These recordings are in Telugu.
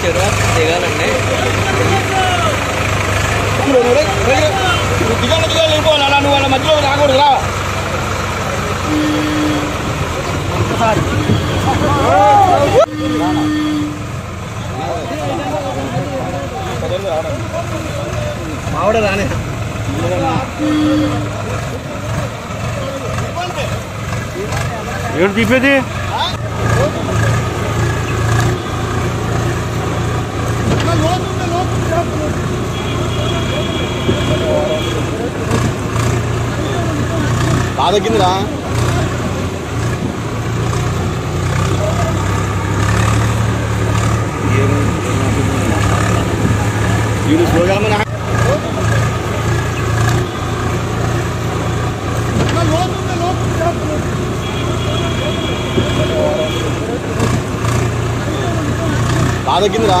quiero llegar al net. బాధకిందిరా బాధకిందిరా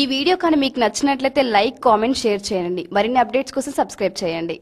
ఈ వీడియో కానీ మీకు నచ్చినట్లయితే లైక్, కామెంట్, షేర్ చేయండి. మరిన్ని అప్డేట్స్ కోసం సబ్స్క్రైబ్ చేయండి.